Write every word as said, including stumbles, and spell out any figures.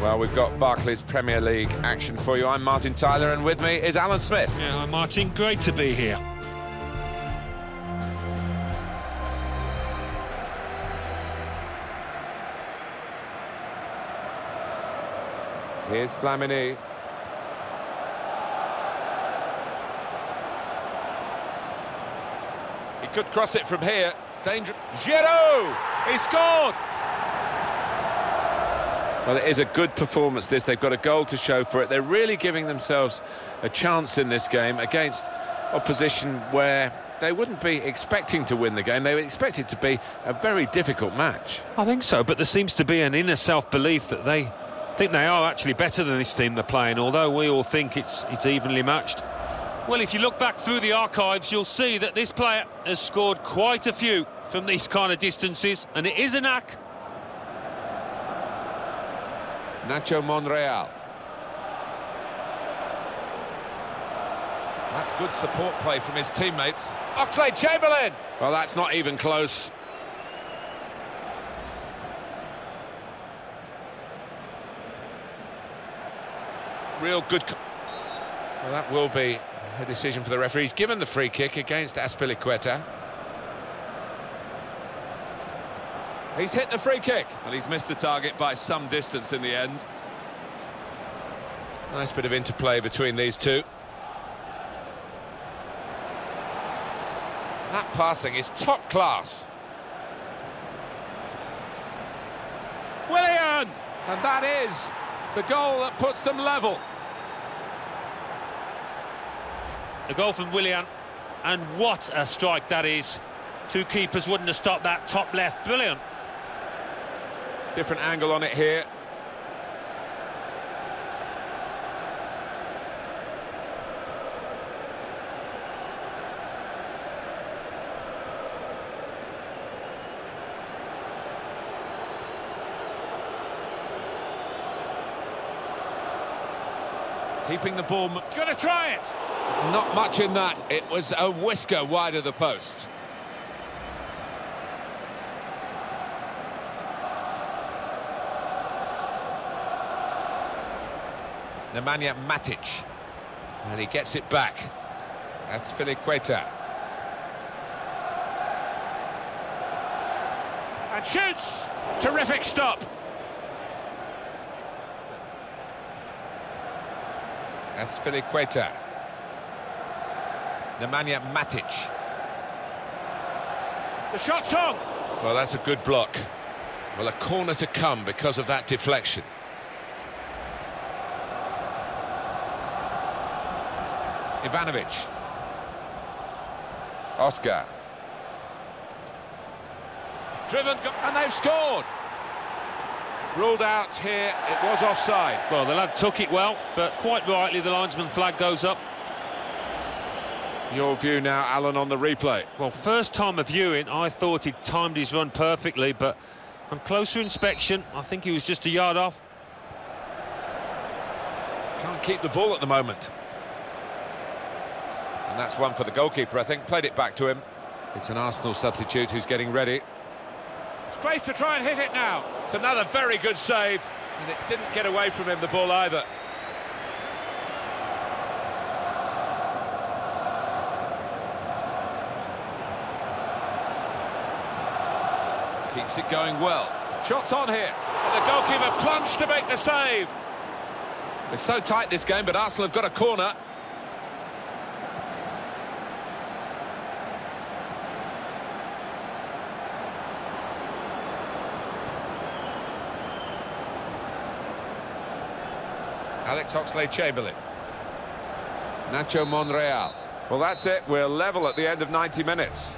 Well, we've got Barclays Premier League action for you. I'm Martin Tyler, and with me is Alan Smith. Yeah, I'm Martin. Great to be here. Here's Flamini. He could cross it from here. Dangerous. Giroud! He scored! Well, it is a good performance, this. They've got a goal to show for it. They're really giving themselves a chance in this game against opposition where they wouldn't be expecting to win the game. They would expect it to be a very difficult match. I think so, but there seems to be an inner self-belief that they... I think they are actually better than this team they're playing, although we all think it's it's evenly matched. Well, if you look back through the archives, you'll see that this player has scored quite a few from these kind of distances, and it is a knack. Nacho Monreal. That's good support play from his teammates. Oxlade-Chamberlain! Well, that's not even close. Real good. Well, that will be a decision for the referee. He's given the free kick against Azpilicueta. He's hit the free kick. Well, he's missed the target by some distance in the end. Nice bit of interplay between these two. That passing is top class. Willian! And that is the goal that puts them level. The goal from Willian, and what a strike that is. Two keepers wouldn't have stopped that, top left, brilliant. Different angle on it here. Keeping the ball, gonna try it! Not much in that, it was a whisker wide of the post. Nemanja Matic, and he gets it back. That's Azpilicueta. And shoots! Terrific stop! That's Azpilicueta. Nemanja Matic. The shot's on! Well, that's a good block. Well, a corner to come because of that deflection. Ivanovic. Oscar. Driven, and they've scored! Ruled out here, it was offside. Well, the lad took it well, but quite rightly the linesman flag goes up. Your view now, Alan, on the replay. Well, first time of viewing, I thought he timed his run perfectly, but on closer inspection, I think he was just a yard off. Can't keep the ball at the moment. And that's one for the goalkeeper, I think. Played it back to him. It's an Arsenal substitute who's getting ready. Space to try and hit it now. It's another very good save, and it didn't get away from him, the ball, either. Keeps it going well. Shots on here, and the goalkeeper plunged to make the save. It's so tight, this game, but Arsenal have got a corner. Alex Oxlade-Chamberlain. Nacho Monreal. Well, that's it. We're level at the end of ninety minutes.